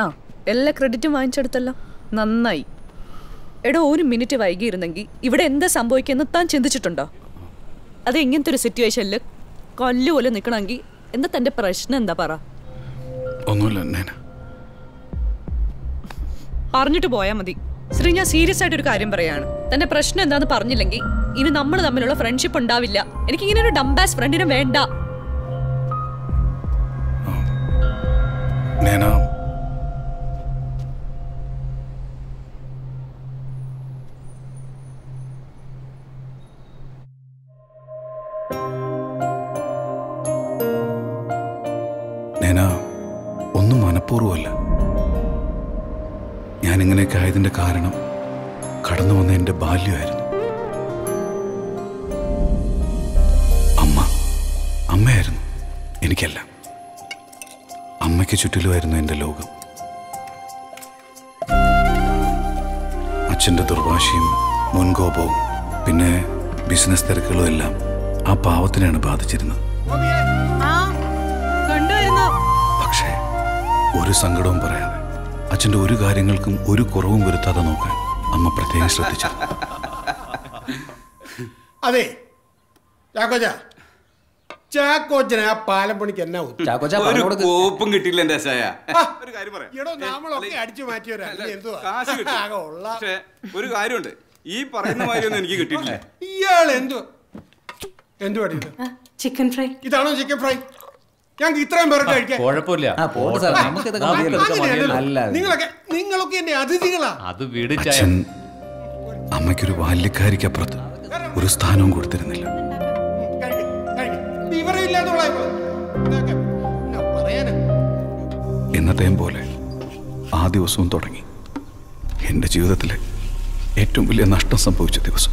Ah, all credit you mind chadthala. Nannai. Edo one minute vaigi irundangi. Ivide endha sambhavikkunnathu than chindichittunda. Adu ingentha oru situation il kollu pole nikkanangi endha thante prashna endha para. Onnulla nena. Paranjittu poya madi. Sri njan serious aayittu oru karyam parayanu. Thante prashna endanu paranjillengi ini nammal thammilulla friendship undavilla. Enikku ingane oru dumb ass friend ine venda. Nena പൂർവല്ല ഞാൻ ഇങ്ങനെയൊക്കെ ആയതിന്റെ കാരണം കടന്നു വന്ന എൻ്റെ ബാല്യമായിരുന്നു. അമ്മയായിരുന്നു എനിക്കെല്ലാം. അമ്മയ്ക്ക് ചുറ്റിലുമായിരുന്നു എൻ്റെ ലോകം. അച്ഛൻ്റെ ദുർവാശിയും മുൻകോപവും പിന്നെ ബിസിനസ് തിരക്കുകളും എല്ലാം ആ പാവത്തിനെയാണ് ബാധിച്ചിരുന്നത്. ഒരു സങ്കടവും പറയാതെ അച്ഛൻ്റെ ഒരു കാര്യങ്ങൾക്കും ഒരു കുറവും വരുത്താതെ നോക്കാൻ അമ്മ പ്രത്യേകം ശ്രദ്ധിച്ചു. അതെ ചാക്കോജ, ചാക്കോജനെ ആ പാലം പണിക്ക് എന്നാ കോപ്പും കിട്ടിയില്ല. എന്റെ ഒരു കാര്യം പറയാം, അടിച്ചു മാറ്റിയവരാ. ഒരു കാര്യമുണ്ട്, ഈ പറയുന്ന കാര്യമൊന്നും എനിക്ക് കിട്ടിയില്ല. ഇയാൾ എന്തോ എന്തോ ചിക്കൻ ഫ്രൈ, ഇതാണോ ചിക്കൻ ഫ്രൈ? ഞങ്ങൾക്ക് ഇത്രയും പേരുടെ കഴിക്കാം, കുഴപ്പമില്ല. നിങ്ങളൊക്കെ എന്റെ അതിഥികളാ. അച്ഛൻ അമ്മയ്ക്കൊരു ബാല്യക്കാരിക്കപ്പുറത്ത് ഒരു സ്ഥാനവും കൊടുത്തിരുന്നില്ല. എന്നത്തെയും പോലെ ആ ദിവസവും തുടങ്ങി എന്റെ ജീവിതത്തിലെ ഏറ്റവും വലിയ നഷ്ടം സംഭവിച്ച ദിവസം.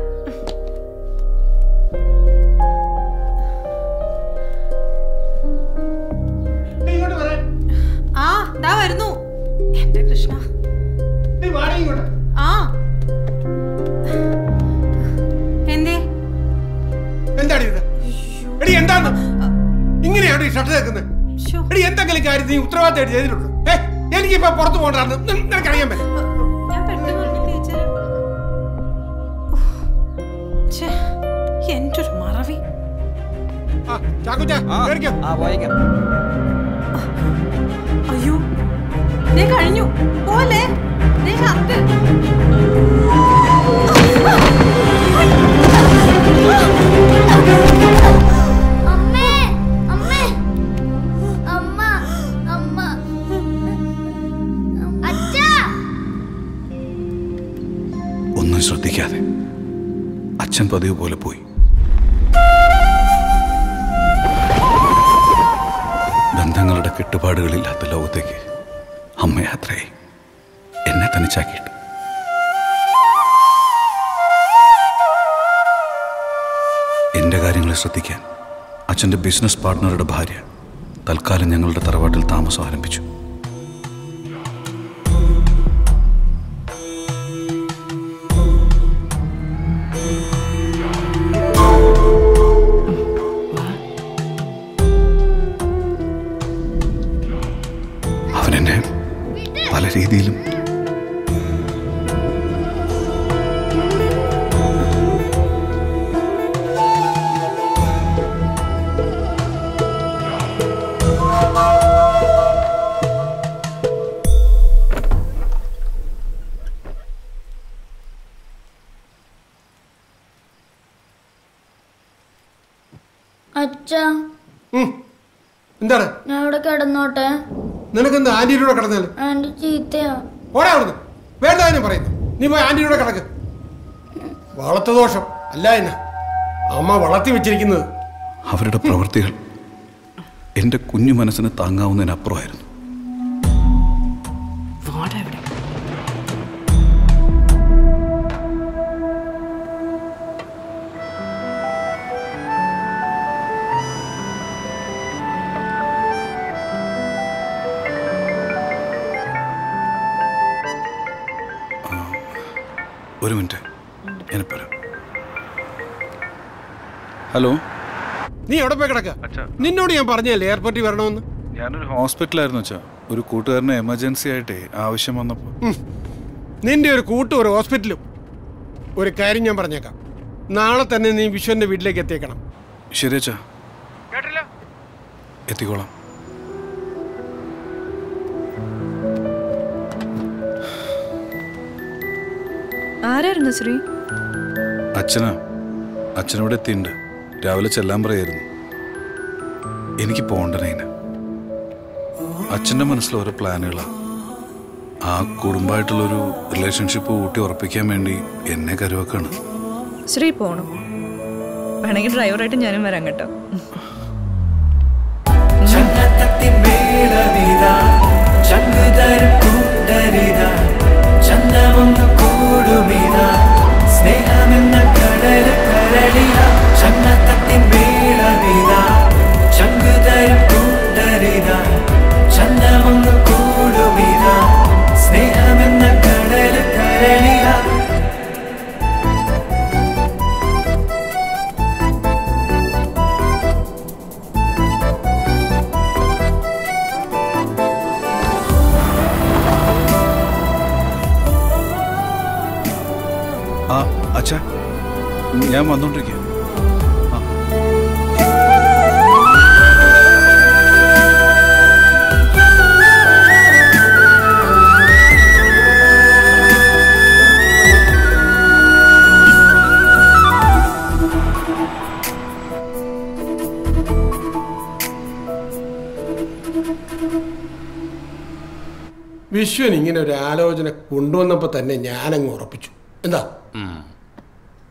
ആ ദാ വരുന്നു എന്റെ കൃഷ്ണ. ആ ഇങ്ങനെയാണ് ഈ ഷട്ടർ കേൾക്കുന്നത്. എടി, എന്തെങ്കിലും കാര്യത്തിന് നീ ഉത്തരവാദിത്തമായിട്ട് ചെയ്തിട്ടുള്ളൂ. എനിക്കിപ്പോ പുറത്തു പോകണ്ടായിരുന്നു, നിനക്കറിയാൻ പറ്റും. എന്റെ ഒരു മറവി. അയ്യോ, നീ കഴിഞ്ഞു പോലെ. ഒന്നും ശ്രദ്ധിക്കാതെ അച്ഛൻ പതിവ് പോലെ പോയി. ബന്ധങ്ങളുടെ കെട്ടുപാടുകളില്ലാത്ത ലോകത്തേക്ക് അമ്മ യാത്രയായി എന്നെ തനിച്ചാക്കിയിട്ട്. എൻ്റെ കാര്യങ്ങളെ ശ്രദ്ധിക്കാൻ അച്ഛൻ്റെ ബിസിനസ് പാർട്ട്ണറുടെ ഭാര്യ തൽക്കാലം ഞങ്ങളുടെ തറവാട്ടിൽ താമസം ആരംഭിച്ചു. അവൻ എന്നെ പല രീതിയിലും കിടന്നോട്ടെ. നിനക്കെന്താ ആന്റിയുടെ കിടന്നാലും ആന്റി ചീത്തയാ. ഓടാ അവിടുന്ന്, വേണ്ടതിനും പറയുന്നു. നീ പോയി ആന്റിയുടെ കിടക്ക്. വളർത്ത ദോഷം അല്ല എന്നെ അമ്മ വളർത്തി വെച്ചിരിക്കുന്നത്. അവരുടെ പ്രവൃത്തികൾ എന്റെ കുഞ്ഞു മനസ്സിന് താങ്ങാവുന്നതിനപ്പുറമായിരുന്നു. ഒരു മിനിറ്റ് ഞാൻ പറയാം. ഹലോ, നീ എവിടെ പോയി കിടക്ക? നിന്നോട് ഞാൻ പറഞ്ഞല്ലേ എയർപോർട്ടിൽ വരണമെന്ന്. ഞാനൊരു ഹോസ്പിറ്റലായിരുന്നു അച്ഛാ, ഒരു കൂട്ടുകാരന് എമർജൻസി ആയിട്ടേ ആവശ്യം വന്നപ്പോ. നിന്റെ ഒരു കൂട്ടു ഒരു ഹോസ്പിറ്റലും. ഒരു കാര്യം ഞാൻ പറഞ്ഞേക്കാം, നാളെ തന്നെ നീ വിശ്വന്റെ വീട്ടിലേക്ക് എത്തിയേക്കണം. ശരി അച്ഛാ, എത്തിക്കോളാം. ആരായിരുന്നു ശ്രീ? അച്ഛനാ, അച്ഛനോടെ എത്തിയിട്ടുണ്ട്. രാവിലെ ചെല്ലാൻ പറയായിരുന്നു. എനിക്ക് പോകണ്ടേന്. അച്ഛൻ്റെ മനസ്സിൽ ഓരോ പ്ലാനുകളാണ്. ആ കുടുംബമായിട്ടുള്ളൊരു റിലേഷൻഷിപ്പ് കൂട്ടി ഉറപ്പിക്കാൻ വേണ്ടി എന്നെ കരുവാക്കാണ്. ശ്രീ പോണോ? വേണമെങ്കിൽ ഡ്രൈവറായിട്ട് ഞാനും വരാം കേട്ടോ. അച്ഛാ, ഞാൻ വന്നോണ്ടിരിക്കുക. വിശ്വൻ ഇങ്ങനെ ഒരു ആലോചന കൊണ്ടുവന്നപ്പോൾ തന്നെ ഞാനങ്ങ് ഉറപ്പിച്ചു. എന്താ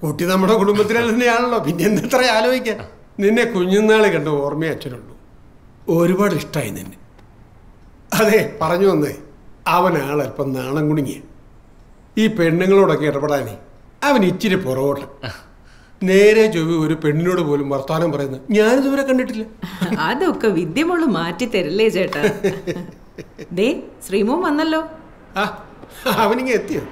കുട്ടി നമ്മുടെ കുടുംബത്തിലാണല്ലോ, പിന്നെ എന്തത്ര ആലോചിക്കാൻ. നിന്നെ കുഞ്ഞുനാളെ കണ്ട ഓർമ്മയെ അച്ഛനുള്ളൂ. ഒരുപാട് ഇഷ്ടമായി നിന്നെ. അതെ പറഞ്ഞു വന്നേ, അവനാളൽപ്പം നാണം കുടുങ്ങിയ. ഈ പെണ്ണുങ്ങളോടൊക്കെ ഇടപെടാനേ അവൻ ഇച്ചിരി പുറകോട്ട്. നേരെ ചൊവ്വി ഒരു പെണ്ണിനോട് പോലും വർത്താനം പറയുന്നത് ഞാനിതുവരെ കണ്ടിട്ടില്ല. അതൊക്കെ വിദ്യമോള് മാറ്റി തരില്ലേ ചേട്ടാ. ദേ ശ്രീമോ വന്നല്ലോ. അവനിങ്ങ എത്തിയോ?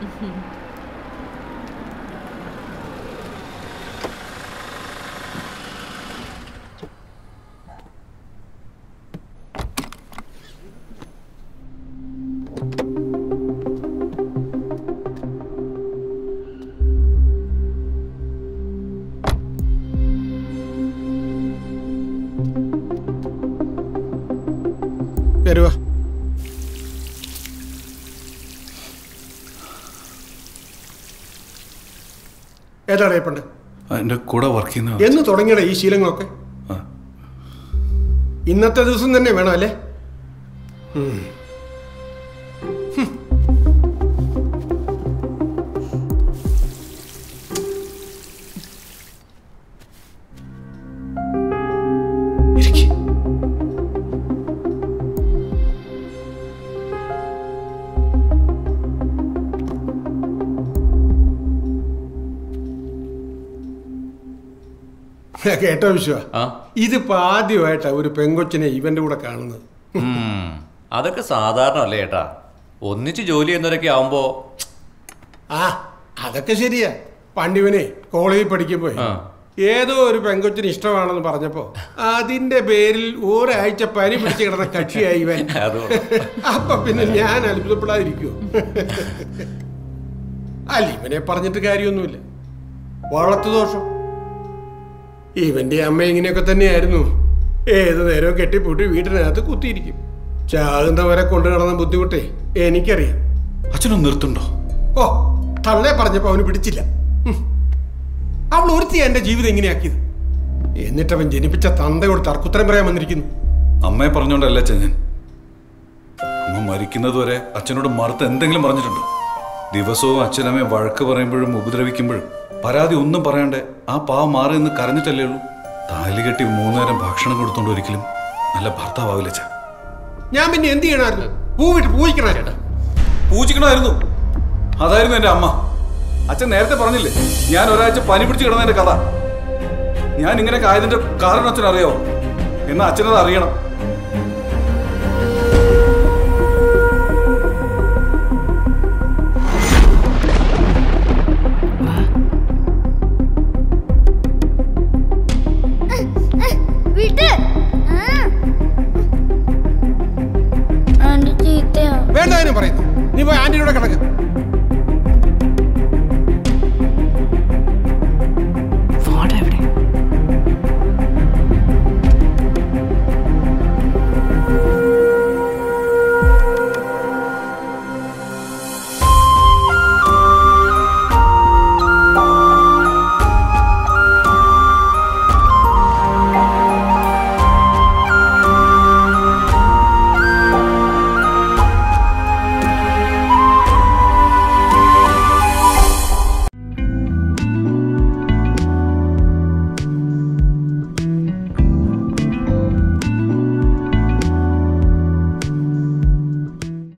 എന്ന് തുടങ്ങിയ ഈ ശീലങ്ങളൊക്കെ ഇന്നത്തെ ദിവസം തന്നെ വേണം അല്ലേ? കേട്ടോ വിശ്വ, ഇതിപ്പോ ആദ്യമായിട്ടാ ഒരു പെങ്കൊച്ചിനെ ഇവന്റെ കൂടെ കാണുന്നത്. അതൊക്കെ സാധാരണ അല്ലേ ഏട്ടാ, ഒന്നിച്ച് ജോലി ചെയ്യുന്നവരൊക്കെ ആവുമ്പോ. ആ അതൊക്കെ ശരിയാ. പണ്ടിവനെ കോളേജിൽ പഠിക്കുമ്പോ ഏതോ ഒരു പെങ്കൊച്ചിന് ഇഷ്ടമാണെന്ന് പറഞ്ഞപ്പോ അതിന്റെ പേരിൽ ഒരാഴ്ച പനി പിടിച്ച് കിടന്ന കക്ഷിയായി ഇവൻ. അപ്പൊ പിന്നെ ഞാൻ അത്ഭുതപ്പെടാതിരിക്കുവോ? അല്ല, ഇവനെ പറഞ്ഞിട്ട് കാര്യമൊന്നുമില്ല. വളർത്തു ദോഷം. ഇവന്റെ അമ്മ ഇങ്ങനെയൊക്കെ തന്നെയായിരുന്നു. ഏത് നേരവും കെട്ടിപ്പൂട്ടി വീട്ടിനകത്ത് കുത്തിയിരിക്കും. ചാകുന്നവരെ കൊണ്ടു നടന്ന ബുദ്ധിമുട്ടേ എനിക്കറിയാം. അച്ഛനൊന്നും നിർത്തുണ്ടോ? ഓ തള്ളേ പറഞ്ഞപ്പോ അവന് പിടിച്ചില്ല. അവൾ ഒരുത്തിയാ എന്റെ ജീവിതം ഇങ്ങനെയാക്കിയത്. എന്നിട്ടവൻ ജനിപ്പിച്ച തന്തയോട് തർക്കുത്തരം പറയാൻ വന്നിരിക്കുന്നു. അമ്മയെ പറഞ്ഞോണ്ടല്ല അച്ഛൻ, ഞാൻ അമ്മ മരിക്കുന്നതുവരെ അച്ഛനോട് മറുത്ത് എന്തെങ്കിലും പറഞ്ഞിട്ടുണ്ടോ? ദിവസവും അച്ഛനമ്മയെ വഴക്ക് പറയുമ്പോഴും ഉപദ്രവിക്കുമ്പോഴും പരാതി ഒന്നും പറയാണ്ട് ആ പാവം മാറി നിന്ന് കരഞ്ഞിട്ടല്ലേ ഉള്ളൂ. താലി കെട്ടി മൂന്നേരം ഭക്ഷണം കൊടുത്തോണ്ട് ഒരിക്കലും നല്ല ഭർത്താവില്ല. ഞാൻ പിന്നെ എന്ത് ചെയ്യണമായിരുന്നു? പൂവിട്ട് പൂജിക്കണ ചേട്ടാ, പൂജിക്കണമായിരുന്നു. അതായിരുന്നു എന്റെ അമ്മ. അച്ഛൻ നേരത്തെ പറഞ്ഞില്ലേ ഞാൻ ഒരാഴ്ച പനി പിടിച്ച് കിടന്നതിന്റെ കഥ. ഞാൻ ഇങ്ങനെ ആയതിന്റെ കാരണം അച്ഛൻ അറിയാവോ? എന്നാ അച്ഛനത് അറിയണം.